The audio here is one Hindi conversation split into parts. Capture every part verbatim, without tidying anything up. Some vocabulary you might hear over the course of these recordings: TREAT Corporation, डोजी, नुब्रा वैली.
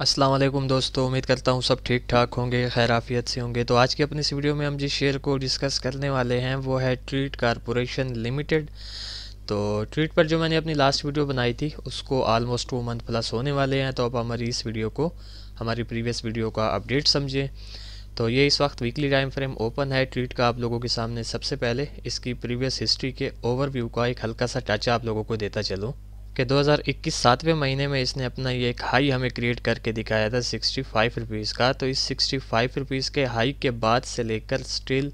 अस्सलाम वालेकुम दोस्तों, उम्मीद करता हूँ सब ठीक ठाक होंगे, खैराफियत से होंगे। तो आज की अपनी इस वीडियो में हम जिस शेयर को डिस्कस करने वाले हैं वो है ट्रीट कॉर्पोरेशन लिमिटेड। तो ट्रीट पर जो मैंने अपनी लास्ट वीडियो बनाई थी उसको आलमोस्ट टू मंथ प्लस होने वाले हैं, तो अब हमारी इस वीडियो को हमारी प्रीवियस वीडियो का अपडेट समझें। तो ये इस वक्त वीकली टाइम फ्रेम ओपन है ट्रीट का आप लोगों के सामने। सबसे पहले इसकी प्रीवियस हिस्ट्री के ओवरव्यू का एक हल्का सा टच आप लोगों को देता चलूँ कि दो हज़ार इक्कीस सातवें महीने में इसने अपना ये एक हाई हमें क्रिएट करके दिखाया था सिक्सटी फाइव रुपीज़ का। तो इस सिक्सटी फाइव रुपीज़ के हाई के बाद से लेकर स्टिल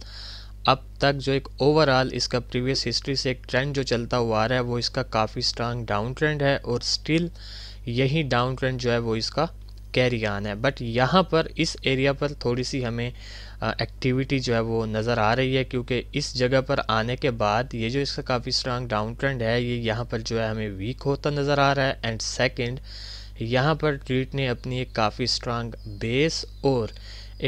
अब तक जो एक ओवरऑल इसका प्रीवियस हिस्ट्री से एक ट्रेंड जो चलता हुआ आ रहा है वो इसका काफ़ी स्ट्रांग डाउन ट्रेंड है, और स्टिल यही डाउन ट्रेंड जो है वो इसका कैरी ऑन है। बट यहाँ पर इस एरिया पर थोड़ी सी हमें एक्टिविटी जो है वो नज़र आ रही है, क्योंकि इस जगह पर आने के बाद ये जो इसका काफ़ी स्ट्रांग डाउन ट्रेंड है ये यहाँ पर जो है हमें वीक होता नज़र आ रहा है। एंड सेकंड, यहाँ पर ट्रीट ने अपनी एक काफ़ी स्ट्रांग बेस और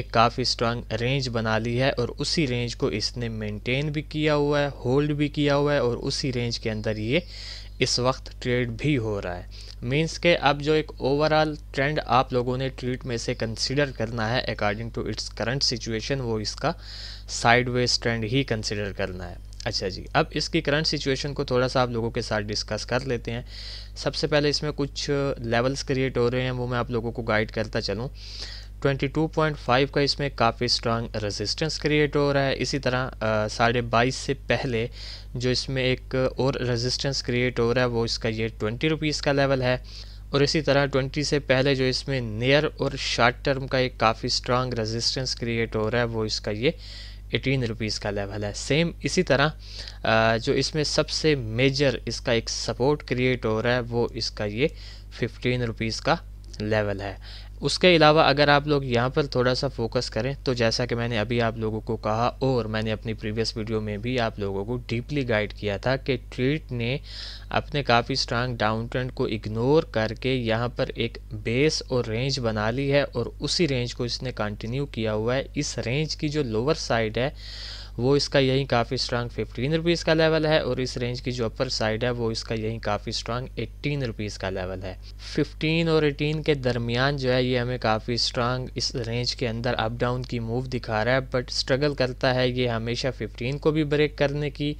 एक काफ़ी स्ट्रांग रेंज बना ली है, और उसी रेंज को इसने मेंटेन भी किया हुआ है, होल्ड भी किया हुआ है, और उसी रेंज के अंदर ये इस वक्त ट्रेड भी हो रहा है। मींस के अब जो एक ओवरऑल ट्रेंड आप लोगों ने ट्रीट में से कंसिडर करना है according to its current situation, वो इसका साइडवेज ट्रेंड ही कंसिडर करना है। अच्छा जी, अब इसकी करंट सिचुएशन को थोड़ा सा आप लोगों के साथ डिस्कस कर लेते हैं। सबसे पहले इसमें कुछ लेवल्स क्रिएट हो रहे हैं, वो मैं आप लोगों को गाइड करता चलूँ। बाईस पॉइंट फाइव का इसमें काफ़ी स्ट्रांग रेजिस्टेंस क्रिएट हो रहा है। इसी तरह साढ़े बाईस से पहले जो इसमें एक और रेजिस्टेंस क्रिएट हो रहा है वो इसका ये ट्वेंटी रुपीज़ का लेवल है, और इसी तरह ट्वेंटी से पहले जो इसमें नियर और शॉर्ट टर्म का एक काफ़ी स्ट्रांग रेजिस्टेंस क्रिएट हो रहा है वो इसका ये एटीन रुपीज़ का लेवल है। सेम इसी तरह जो इसमें सबसे मेजर इसका एक सपोर्ट क्रिएट हो रहा है वो इसका ये फिफ्टीन रुपीज़ का लेवल है। उसके अलावा अगर आप लोग यहाँ पर थोड़ा सा फोकस करें तो जैसा कि मैंने अभी आप लोगों को कहा, और मैंने अपनी प्रीवियस वीडियो में भी आप लोगों को डीपली गाइड किया था कि ट्रीट ने अपने काफ़ी स्ट्रांग डाउन ट्रेंड को इग्नोर करके यहाँ पर एक बेस और रेंज बना ली है, और उसी रेंज को इसने कंटिन्यू किया हुआ है। इस रेंज की जो लोअर साइड है वो इसका यही काफ़ी स्ट्रांग फिफ्टीन रुपीज़ का लेवल है, और इस रेंज की जो अपर साइड है वो इसका यही काफ़ी स्ट्रांग एटीन रुपीज़ का लेवल है। फिफ्टीन और एटीन के दरमियान जो है ये हमें काफ़ी स्ट्रांग इस रेंज के अंदर अप डाउन की मूव दिखा रहा है, बट स्ट्रगल करता है ये हमेशा फिफ्टीन को भी ब्रेक करने की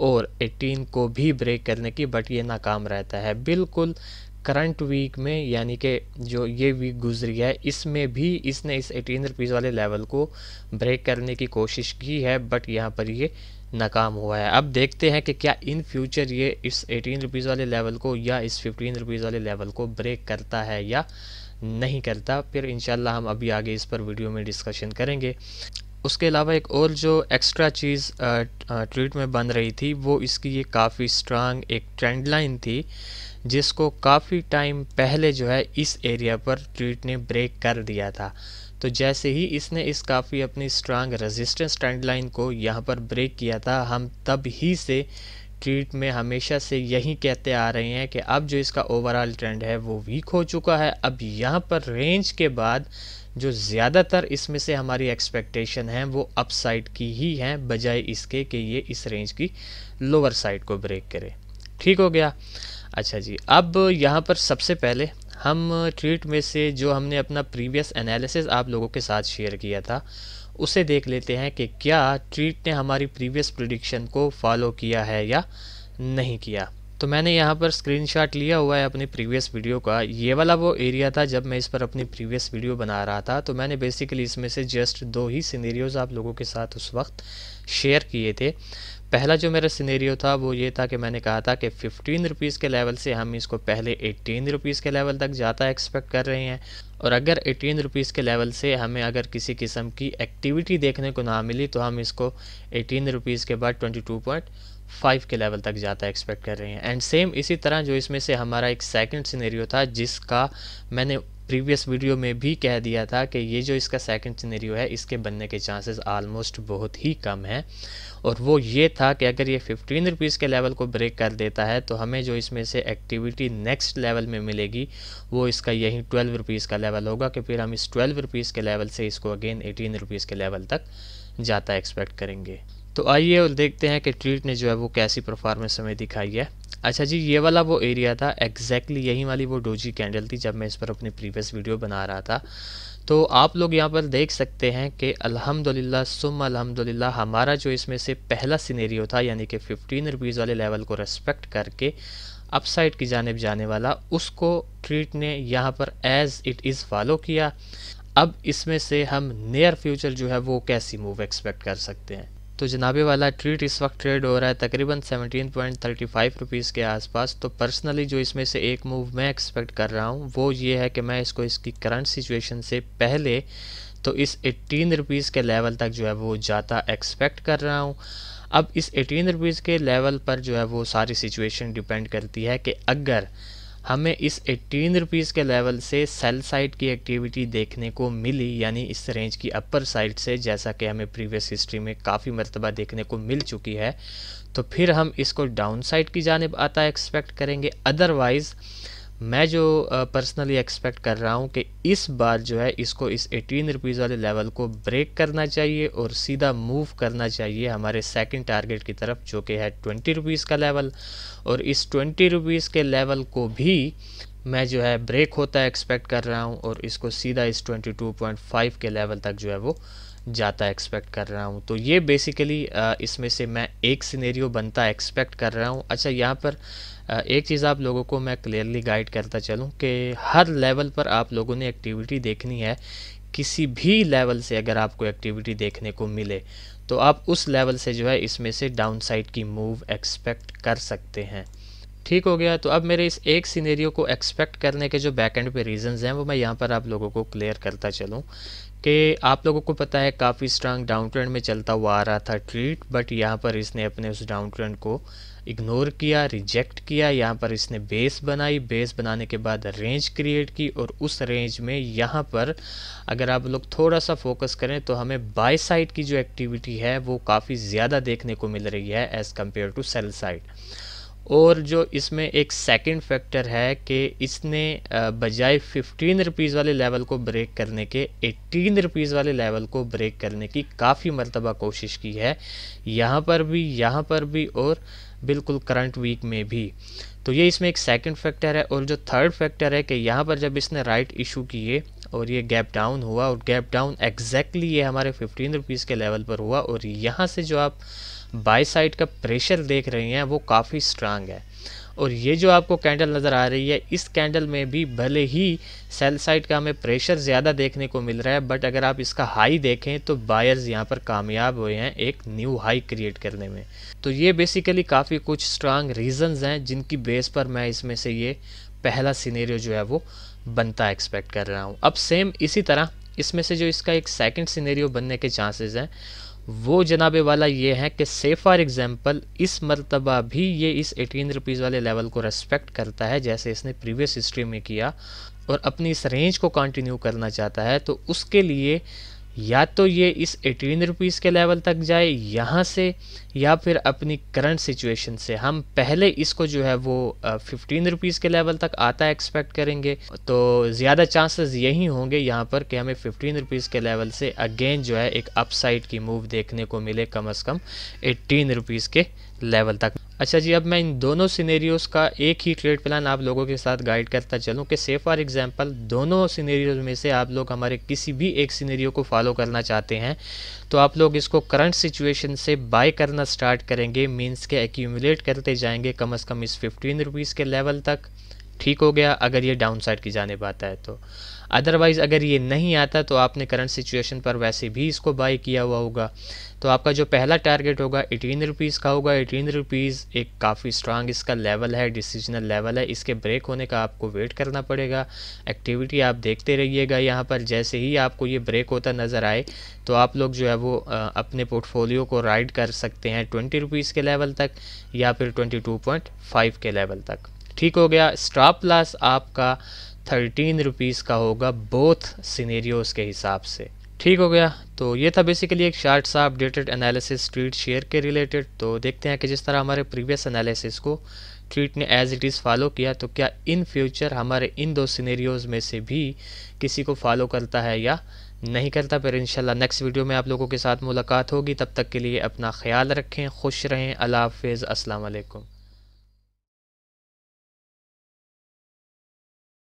और एटीन को भी ब्रेक करने की, बट ये नाकाम रहता है। बिल्कुल करंट वीक में, यानी कि जो ये वीक गुजरी है इसमें भी इसने इस एटीन रुपीज़ वाले लेवल को ब्रेक करने की कोशिश की है, बट यहाँ पर ये नाकाम हुआ है। अब देखते हैं कि क्या इन फ्यूचर ये इस एटीन रुपीज़ वाले लेवल को या इस फिफ्टीन रुपीज़ वाले लेवल को ब्रेक करता है या नहीं करता, फिर इंशाल्लाह हम अभी आगे इस पर वीडियो में डिस्कशन करेंगे। उसके अलावा एक और जो एक्स्ट्रा चीज़ ट्रीट में बन रही थी वो इसकी ये काफ़ी स्ट्रांग एक ट्रेंड लाइन थी जिसको काफ़ी टाइम पहले जो है इस एरिया पर ट्रीट ने ब्रेक कर दिया था। तो जैसे ही इसने इस काफ़ी अपनी स्ट्रांग रेजिस्टेंस ट्रेंड लाइन को यहाँ पर ब्रेक किया था, हम तब ही से ट्रीट में हमेशा से यही कहते आ रहे हैं कि अब जो इसका ओवरऑल ट्रेंड है वो वीक हो चुका है। अब यहाँ पर रेंज के बाद जो ज़्यादातर इसमें से हमारी एक्सपेक्टेशन है वो अपसाइड की ही है, बजाय इसके कि ये इस रेंज की लोअर साइड को ब्रेक करे। ठीक हो गया। अच्छा जी, अब यहाँ पर सबसे पहले हम ट्रीट में से जो हमने अपना प्रीवियस एनालिसिस आप लोगों के साथ शेयर किया था उसे देख लेते हैं कि क्या ट्रीट ने हमारी प्रीवियस प्रेडिक्शन को फॉलो किया है या नहीं किया। तो मैंने यहाँ पर स्क्रीनशॉट लिया हुआ है अपनी प्रीवियस वीडियो का। ये वाला वो एरिया था जब मैं इस पर अपनी प्रीवियस वीडियो बना रहा था, तो मैंने बेसिकली इसमें से जस्ट दो ही सिनेरियोज़ आप लोगों के साथ उस वक्त शेयर किए थे। पहला जो मेरा सिनेरियो था वो ये था कि मैंने कहा था कि फिफ्टीन रुपीज़ के लेवल से हम इसको पहले एटीन रुपीज़ के लेवल तक जाता एक्सपेक्ट कर रहे हैं, और अगर एटीन रुपीज़ के लेवल से हमें अगर किसी किस्म की एक्टिविटी देखने को ना मिली तो हम इसको एटीन रुपीज़ के बाद ट्वेंटी टू पॉइंट फाइव के लेवल तक जाता एक्सपेक्ट कर रहे हैं। एंड सेम इसी तरह जो इसमें से हमारा एक सेकंड सिनेरियो था जिसका मैंने प्रीवियस वीडियो में भी कह दिया था कि ये जो इसका सेकंड सिनेरियो है इसके बनने के चांसेस आलमोस्ट बहुत ही कम हैं, और वो ये था कि अगर ये फिफ्टीन रुपीज़ के लेवल को ब्रेक कर देता है तो हमें जो इसमें से एक्टिविटी नेक्स्ट लेवल में मिलेगी वो इसका यही ट्वेल्व रुपीज़ का लेवल होगा, कि फिर हम इस ट्वेल्व रुपीज़ के लेवल से इसको अगेन एटीन रुपीज़ के लेवल तक जाता एक्सपेक्ट करेंगे। तो आइए और देखते हैं कि ट्रीट ने जो है वो कैसी परफॉर्मेंस हमें दिखाई है। अच्छा जी, ये वाला वो एरिया था, एग्जैक्टली यही वाली वो डोजी कैंडल थी जब मैं इस पर अपनी प्रीवियस वीडियो बना रहा था। तो आप लोग यहाँ पर देख सकते हैं कि अल्हम्दुलिल्लाह सुम अल्हम्दुलिल्लाह हमारा जो इसमें से पहला सिनेरियो था, यानी कि फिफ्टीन रुपीज़ वाले लेवल को रेस्पेक्ट करके अपसाइड की जानिब जाने वाला, उसको ट्रीट ने यहाँ पर एज़ इट इज़ फॉलो किया। अब इसमें से हम नियर फ्यूचर जो है वो कैसी मूव एक्सपेक्ट कर सकते हैं। तो जनाबे वाला ट्रीट इस वक्त ट्रेड हो रहा है तकरीबन सत्रह पॉइंट तीन पाँच रुपीज़ के आसपास। तो पर्सनली जो इसमें से एक मूव मैं एक्सपेक्ट कर रहा हूँ वो ये है कि मैं इसको इसकी करंट सिचुएशन से पहले तो इस अठारह रुपीज़ के लेवल तक जो है वो जाता एक्सपेक्ट कर रहा हूँ। अब इस अठारह रुपीज़ के लेवल पर जो है वो सारी सिचुएशन डिपेंड करती है कि अगर हमें इस अठारह रुपीज़ के लेवल से सेल साइड की एक्टिविटी देखने को मिली, यानी इस रेंज की अपर साइड से, जैसा कि हमें प्रीवियस हिस्ट्री में काफ़ी मरतबा देखने को मिल चुकी है, तो फिर हम इसको डाउन साइड की जानिब आता एक्सपेक्ट करेंगे। अदरवाइज़ मैं जो पर्सनली uh, एक्सपेक्ट कर रहा हूँ कि इस बार जो है इसको इस अठारह रुपीज़ वाले लेवल को ब्रेक करना चाहिए और सीधा मूव करना चाहिए हमारे सेकंड टारगेट की तरफ, जो कि है बीस रुपीज़ का लेवल। और इस बीस रुपीज़ के लेवल को भी मैं जो है ब्रेक होता एक्सपेक्ट कर रहा हूँ और इसको सीधा इस बाईस पॉइंट पाँच के लेवल तक जो है वो जाता एक्सपेक्ट कर रहा हूँ। तो ये बेसिकली इसमें से मैं एक सिनेरियो बनता एक्सपेक्ट कर रहा हूँ। अच्छा, यहाँ पर एक चीज़ आप लोगों को मैं क्लियरली गाइड करता चलूँ कि हर लेवल पर आप लोगों ने एक्टिविटी देखनी है। किसी भी लेवल से अगर आपको एक्टिविटी देखने को मिले तो आप उस लेवल से जो है इसमें से डाउन साइड की मूव एक्सपेक्ट कर सकते हैं। ठीक हो गया। तो अब मेरे इस एक सिनेरियो को एक्सपेक्ट करने के जो बैक एंड पे रीजंस हैं वो मैं यहाँ पर आप लोगों को क्लियर करता चलूँ कि आप लोगों को पता है काफ़ी स्ट्रांग डाउन ट्रेंड में चलता हुआ आ रहा था ट्रीट, बट यहाँ पर इसने अपने उस डाउन ट्रेंड को इग्नोर किया, रिजेक्ट किया। यहाँ पर इसने बेस बनाई, बेस बनाने के बाद रेंज क्रिएट की और उस रेंज में यहाँ पर अगर आप लोग थोड़ा सा फोकस करें तो हमें बाय साइड की जो एक्टिविटी है वो काफ़ी ज़्यादा देखने को मिल रही है as compare to sell side. और जो इसमें एक सेकंड फैक्टर है कि इसने बजाय फिफ्टीन रुपीज़ वाले लेवल को ब्रेक करने के एटीन रुपीज़ वाले लेवल को ब्रेक करने की काफ़ी मरतबा कोशिश की है, यहाँ पर भी, यहाँ पर भी और बिल्कुल करंट वीक में भी। तो ये इसमें एक सेकंड फैक्टर है। और जो थर्ड फैक्टर है कि यहाँ पर जब इसने राइट इशू किए और ये गैप डाउन हुआ, और गैप डाउन एग्जैक्टली ये हमारे फिफ्टीन रुपीज़ के लेवल पर हुआ और यहाँ से जो आप बाय साइड का प्रेशर देख रहे हैं वो काफ़ी स्ट्रांग है। और ये जो आपको कैंडल नज़र आ रही है, इस कैंडल में भी भले ही सेल साइड का हमें प्रेशर ज़्यादा देखने को मिल रहा है, बट अगर आप इसका हाई देखें तो बायर्स यहाँ पर कामयाब हुए हैं एक न्यू हाई क्रिएट करने में। तो ये बेसिकली काफ़ी कुछ स्ट्रांग रीजंस हैं जिनकी बेस पर मैं इसमें से ये पहला सिनेरियो जो है वो बनता एक्सपेक्ट कर रहा हूँ। अब सेम इसी तरह इसमें से जो इसका एक सेकेंड सिनेरियो बनने के चांसेज़ हैं वो जनाबे वाला ये है कि से फॉर एग्ज़ाम्पल इस मरतबा भी ये इस अठारह रुपीज़ वाले लेवल को रेस्पेक्ट करता है जैसे इसने प्रीवियस हिस्ट्री में किया और अपनी इस रेंज को कंटिन्यू करना चाहता है, तो उसके लिए या तो ये इस अठारह रुपीज़ के लेवल तक जाए यहाँ से, या फिर अपनी करंट सिचुएशन से हम पहले इसको जो है वो फिफ्टीन रुपीज़ के लेवल तक आता एक्सपेक्ट करेंगे। तो ज़्यादा चांसेस यही होंगे यहाँ पर कि हमें फिफ्टीन रुपीज़ के लेवल से अगेन जो है एक अपसाइड की मूव देखने को मिले कम अज़ कम एटीन रुपीज़ के लेवल तक। अच्छा जी, अब मैं इन दोनों सिनेरियोज़ का एक ही ट्रेड प्लान आप लोगों के साथ गाइड करता चलूँ कि से फॉर एग्ज़ाम्पल दोनों सिनेरियोज़ में से आप लोग हमारे किसी भी एक सिनेरियो को फॉलो करना चाहते हैं तो आप लोग इसको करंट सिचुएशन से बाय करना स्टार्ट करेंगे, मींस के एक्यूमुलेट करते जाएंगे कम अज़ कम इस फिफ्टीन रुपीज़ के लेवल तक। ठीक हो गया, अगर ये डाउन साइड की जानिब आता है तो। अदरवाइज़ अगर ये नहीं आता तो आपने करंट सिचुएशन पर वैसे भी इसको बाय किया हुआ होगा, तो आपका जो पहला टारगेट होगा एटीन रुपीज़ का होगा। एटीन रुपीज़ एक काफ़ी स्ट्रांग इसका लेवल है, डिसीजनल लेवल है, इसके ब्रेक होने का आपको वेट करना पड़ेगा। एक्टिविटी आप देखते रहिएगा, यहाँ पर जैसे ही आपको ये ब्रेक होता नज़र आए तो आप लोग जो है वो अपने पोर्टफोलियो को राइड कर सकते हैं ट्वेंटी रुपीज़ के लेवल तक या फिर ट्वेंटी टू पॉइंट फाइव के लेवल तक। ठीक हो गया। स्टॉप लॉस आपका थर्टीन रुपीज़ का होगा बोथ सिनेरियोज़ के हिसाब से। ठीक हो गया। तो ये था बेसिकली एक शार्ट सा अपडेटेड एनालिसिस ट्रीट शेयर के रिलेटेड। तो देखते हैं कि जिस तरह हमारे प्रीवियस एनालिसिस को ट्रीट ने एज़ इट इज़ फॉलो किया, तो क्या इन फ्यूचर हमारे इन दो सिनेरियोज़ में से भी किसी को फॉलो करता है या नहीं करता। फिर इंशाल्लाह नेक्स्ट वीडियो में आप लोगों के साथ मुलाकात होगी। तब तक के लिए अपना ख्याल रखें, खुश रहें। अल्लाह हाफ़िज़, अस्सलाम वालेकुम।